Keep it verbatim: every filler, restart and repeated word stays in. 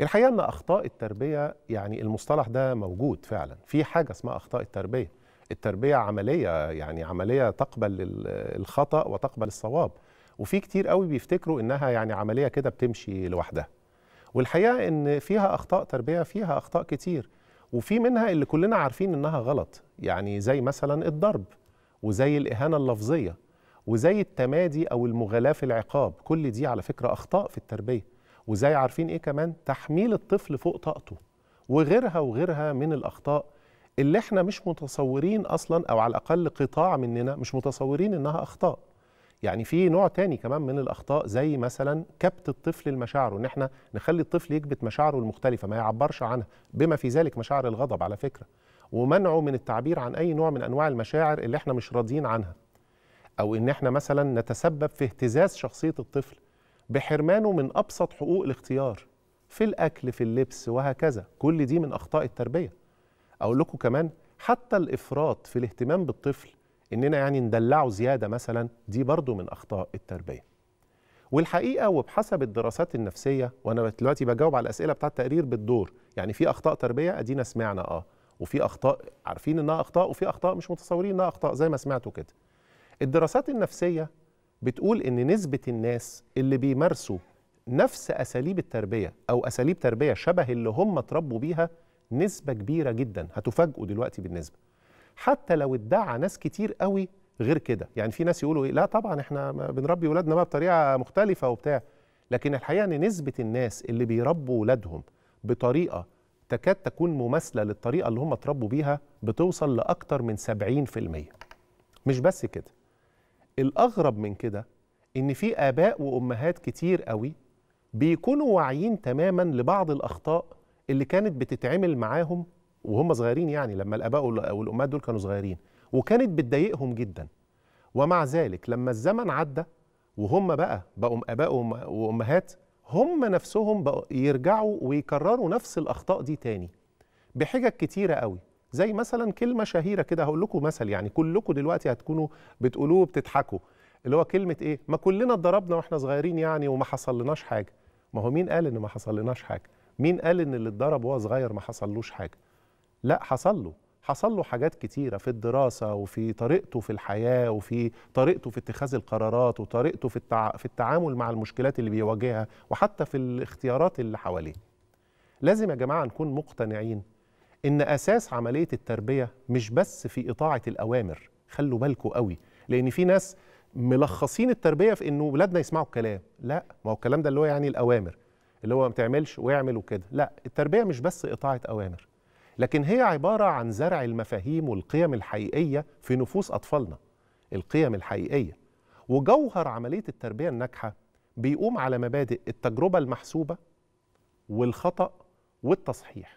الحقيقة أن أخطاء التربية، يعني المصطلح ده موجود فعلا، في حاجة اسمها أخطاء التربية. التربية عملية، يعني عملية تقبل الخطأ وتقبل الصواب، وفي كتير قوي بيفتكروا إنها يعني عملية كده بتمشي لوحدها، والحقيقة إن فيها أخطاء تربية، فيها أخطاء كتير، وفي منها اللي كلنا عارفين إنها غلط، يعني زي مثلا الضرب، وزي الإهانة اللفظية، وزي التمادي أو المغالاة في العقاب. كل دي على فكرة أخطاء في التربية. وزي عارفين إيه كمان؟ تحميل الطفل فوق طاقته، وغيرها وغيرها من الأخطاء اللي إحنا مش متصورين أصلا، أو على الأقل قطاع مننا مش متصورين إنها أخطاء. يعني في نوع تاني كمان من الأخطاء، زي مثلا كبت الطفل لمشاعره، إن إحنا نخلي الطفل يكبت مشاعره المختلفة، ما يعبرش عنها، بما في ذلك مشاعر الغضب على فكرة، ومنعه من التعبير عن أي نوع من أنواع المشاعر اللي إحنا مش راضيين عنها، أو إن إحنا مثلا نتسبب في اهتزاز شخصية الطفل بحرمانه من أبسط حقوق الاختيار في الأكل، في اللبس، وهكذا. كل دي من أخطاء التربية. أقول لكم كمان حتى الإفراط في الاهتمام بالطفل، إننا يعني ندلعه زيادة مثلا، دي برضو من أخطاء التربية. والحقيقة وبحسب الدراسات النفسية، وأنا دلوقتي بجاوب على الأسئلة بتاع التقرير بالدور، يعني في أخطاء تربية أدينا سمعنا أه، وفي أخطاء عارفين إنها أخطاء، وفي أخطاء مش متصورين إنها أخطاء زي ما سمعتوا كده. الدراسات النفسية بتقول إن نسبة الناس اللي بيمارسوا نفس أساليب التربية أو أساليب تربية شبه اللي هم اتربوا بيها نسبة كبيرة جدا، هتفاجئوا دلوقتي بالنسبة، حتى لو ادعى ناس كتير قوي غير كده. يعني في ناس يقولوا إيه، لا طبعا إحنا بنربي ولادنا بقى بطريقة مختلفة وبتاع، لكن الحقيقة إن نسبة الناس اللي بيربوا ولادهم بطريقة تكاد تكون مماثلة للطريقة اللي هم اتربوا بيها بتوصل لأكتر من سبعين في المية. مش بس كده، الأغرب من كده إن في آباء وأمهات كتير قوي بيكونوا واعيين تماما لبعض الأخطاء اللي كانت بتتعمل معاهم وهم صغيرين، يعني لما الآباء والأمهات دول كانوا صغيرين، وكانت بتضايقهم جدا، ومع ذلك لما الزمن عدى وهم بقى بقوا آباء وأمهات، هم نفسهم بقوا يرجعوا ويكرروا نفس الأخطاء دي تاني بحجج كتيرة قوي، زي مثلا كلمة شهيرة كده، هقول لكم مثل يعني كلكم دلوقتي هتكونوا بتقولوه وبتضحكوا، اللي هو كلمة إيه؟ ما كلنا اتضربنا وإحنا صغيرين يعني وما حصلناش حاجة. ما هو مين قال إن ما حصلناش حاجة؟ مين قال إن اللي اتضرب وهو صغير ما حصلوش حاجة؟ لا، حصل له، حصل له حاجات كتيرة في الدراسة، وفي طريقته في الحياة، وفي طريقته في اتخاذ القرارات، وطريقته في التع... في التعامل مع المشكلات اللي بيواجهها، وحتى في الاختيارات اللي حواليه. لازم يا جماعة نكون مقتنعين إن أساس عملية التربية مش بس في إطاعة الأوامر، خلوا بالكم قوي، لأن في ناس ملخصين التربية في إنه ولادنا يسمعوا الكلام، لا، ما هو الكلام ده اللي هو يعني الأوامر، اللي هو ما تعملش واعمل وكده، لا، التربية مش بس إطاعة أوامر، لكن هي عبارة عن زرع المفاهيم والقيم الحقيقية في نفوس أطفالنا، القيم الحقيقية. وجوهر عملية التربية الناجحة بيقوم على مبادئ التجربة المحسوبة والخطأ والتصحيح.